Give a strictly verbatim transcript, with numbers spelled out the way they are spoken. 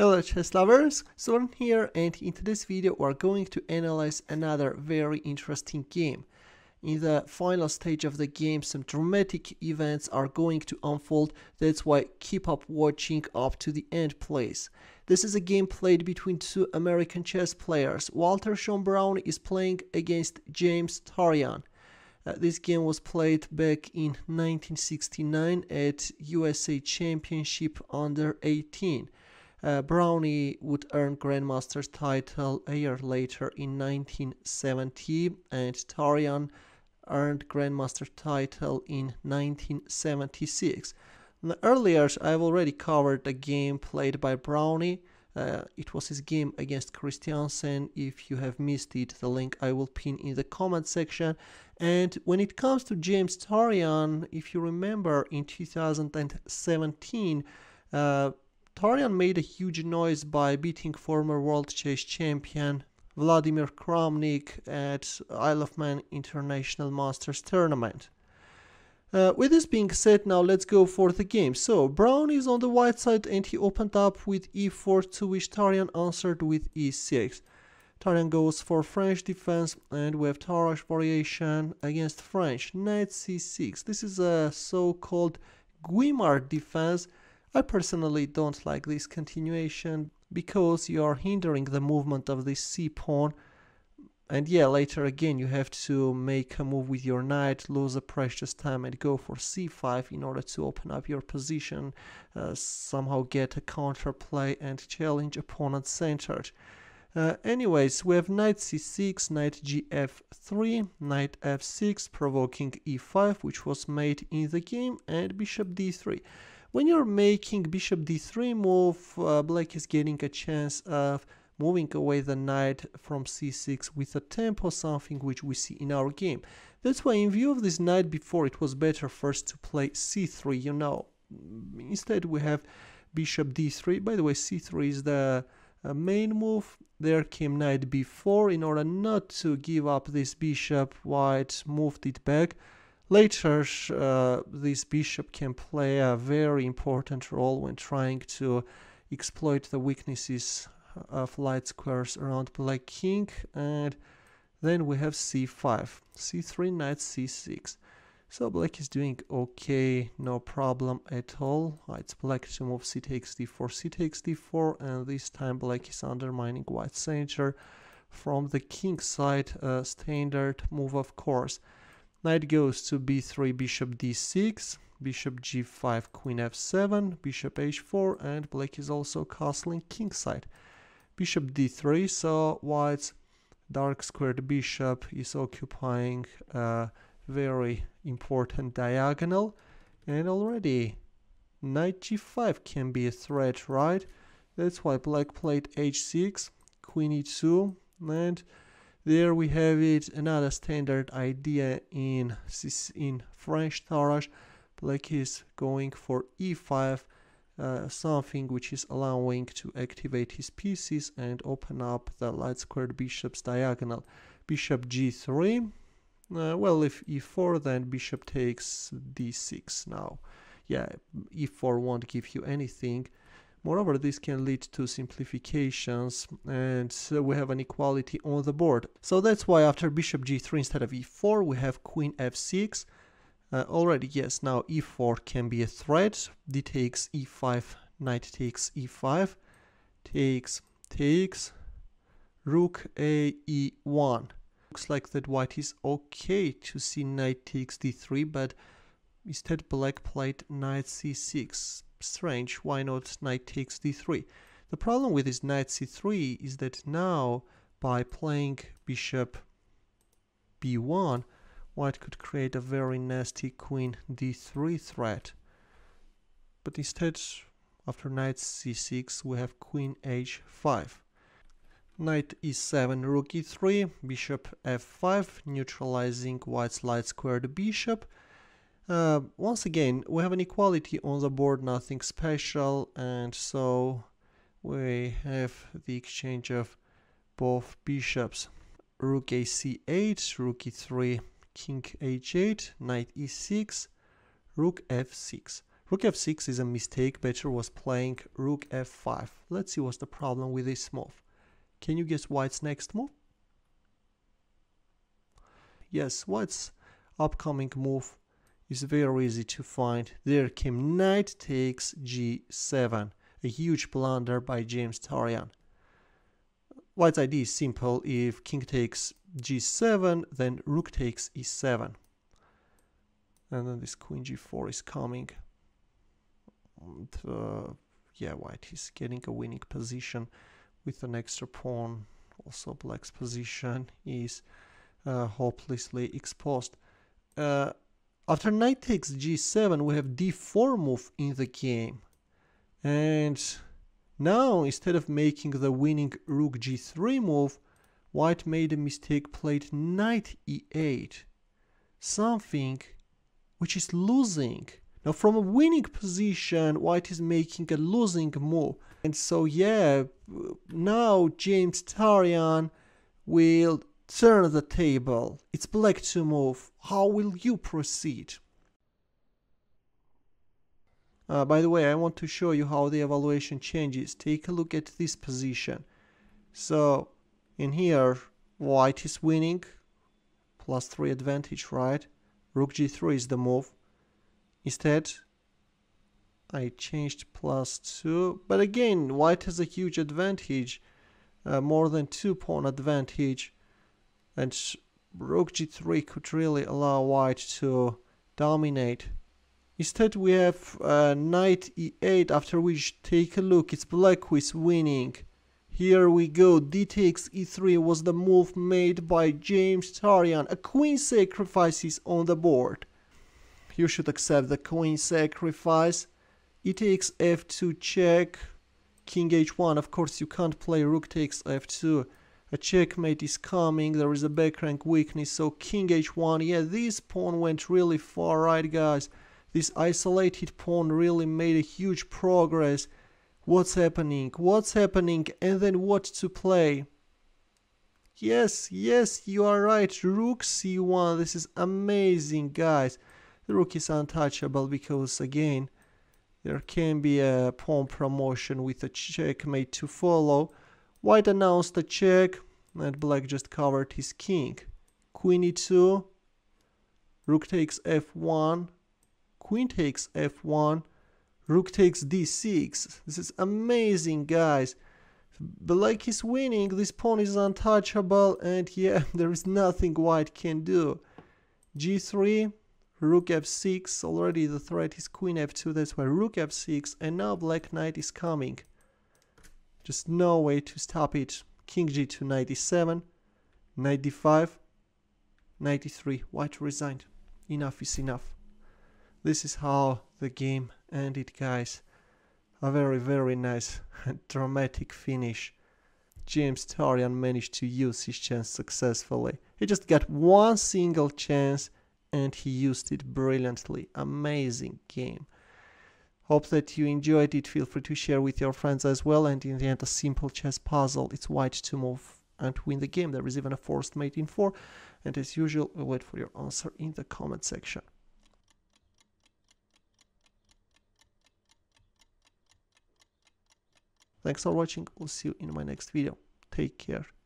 Hello chess lovers, Suren here, and in today's video we are going to analyze another very interesting game. In the final stage of the game some dramatic events are going to unfold, that's why keep up watching up to the end please. This is a game played between two American chess players. Walter Browne is playing against James Tarjan. Uh, this game was played back in nineteen sixty-nine at U S A Championship under eighteen. Uh, Browne would earn Grandmaster's title a year later in nineteen seventy, and Tarjan earned Grandmaster title in nineteen seventy-six. Now, earlier I've already covered a game played by Browne. Uh, it was his game against Christiansen. If you have missed it, the link I will pin in the comment section. And when it comes to James Tarjan, if you remember in two thousand seventeen, uh, Tarjan made a huge noise by beating former world chess champion Vladimir Kramnik at Isle of Man International Masters tournament. Uh, with this being said, now let's go for the game. So Browne is on the white side and he opened up with e four, to which Tarjan answered with e six. Tarjan goes for French defense, and we have Tarrasch variation against French. Knight c six. This is a so-called Guimard defense. I personally don't like this continuation because you are hindering the movement of this c-pawn, and yeah, later again you have to make a move with your knight, lose a precious time and go for c five in order to open up your position, uh, somehow get a counterplay and challenge opponent centered. Uh, anyways, we have knight c six, knight g f three, knight f six provoking e five, which was made in the game, and bishop d three. When you're making bishop d three move, uh, black is getting a chance of moving away the knight from c six with a tempo, something which we see in our game. That's why in view of this knight before, it was better first to play c three, you know. Instead we have bishop d three. By the way, c three is the uh, main move. There came knight b four in order not to give up this bishop. White moved it back. Later, uh, this bishop can play a very important role when trying to exploit the weaknesses of light squares around black king, and then we have c five, c three, knight c six. So black is doing okay, no problem at all. It's black to move c takes d four, c takes d four, and this time black is undermining white center from the king side, uh, standard move of course. Knight goes to b three, bishop d six, bishop g five, queen f seven, bishop h four, and black is also castling kingside. Bishop d three, so white's dark squared bishop is occupying a very important diagonal, and already knight g five can be a threat, right? That's why black played h six, queen e two, and there we have it, another standard idea in, in French Tarrasch. Black is going for e five, uh, something which is allowing to activate his pieces and open up the light squared bishop's diagonal. Bishop g three, uh, well, if e four, then bishop takes d six now. Yeah, e four won't give you anything. Moreover, this can lead to simplifications, and so we have an equality on the board. So that's why after bishop g three, instead of e four, we have queen f six. Uh, already, yes, now e four can be a threat. D takes e five, knight takes e five, takes, takes, rook a e one. Looks like that white is okay to see knight takes d three, but instead black played knight c six. Strange, why not knight takes d three? The problem with this knight c three is that now by playing bishop b one, white could create a very nasty queen d three threat. But instead, after knight c six, we have queen h five. Knight e seven, rook e three, bishop f five, neutralizing white's light squared bishop. Uh, once again, we have an equality on the board, nothing special, and so we have the exchange of both bishops. Rook a c eight, rook e three, king h eight, knight e six, rook f six. Rook f six is a mistake. Becher was playing rook f five. Let's see what's the problem with this move. Can you guess White's next move? Yes, White's upcoming move is very easy to find. There came knight takes g seven. A huge blunder by James Tarjan. White's idea is simple. If king takes g seven, then rook takes e seven. And then this queen g four is coming. And, uh, yeah, White is getting a winning position with an extra pawn. Also, Black's position is uh, hopelessly exposed. Uh, after knight takes g seven, we have d four move in the game. And now, instead of making the winning rook g three move, White made a mistake, played knight e eight, something which is losing. Now, from a winning position, White is making a losing move. And so, yeah, now James Tarjan will turn the table. It's Black to move. How will you proceed? Uh, by the way, I want to show you how the evaluation changes. Take a look at this position. So, in here, White is winning. Plus three advantage, right? Rook g three is the move. Instead, I changed plus two. But again, White has a huge advantage. Uh, more than two pawn advantage. And rook g three could really allow White to dominate. Instead, we have uh, knight e eight, after which, take a look, it's Black who is winning. Here we go, d takes e three was the move made by James Tarjan. A queen sacrifice is on the board. You should accept the queen sacrifice. E takes f two check, king h one. Of course, you can't play rook takes f two. A checkmate is coming, there is a backrank weakness, so king h one. Yeah, this pawn went really far, right, guys? This isolated pawn really made a huge progress. What's happening? What's happening? And then what to play? Yes, yes, you are right. Rook c one. This is amazing, guys. The rook is untouchable because, again, there can be a pawn promotion with a checkmate to follow. White announced a check, and Black just covered his king. Queen e two. Rook takes f one. Queen takes f one, rook takes d six. This is amazing, guys. Black is winning, this pawn is untouchable, and yeah, there is nothing White can do. g three, rook f six, already the threat is queen f two, that's why rook f six, and now Black knight is coming. Just no way to stop it. King g two, knight e seven, knight d five, knight e three. White resigned. Enough is enough. This is how the game ended, guys. A very, very nice and dramatic finish. James Tarjan managed to use his chance successfully. He just got one single chance and he used it brilliantly. Amazing game. Hope that you enjoyed it. Feel free to share with your friends as well. And in the end, a simple chess puzzle. It's White to move and win the game. There is even a forced mate in four. And as usual, we'll wait for your answer in the comment section. Thanks for watching, we'll see you in my next video. Take care.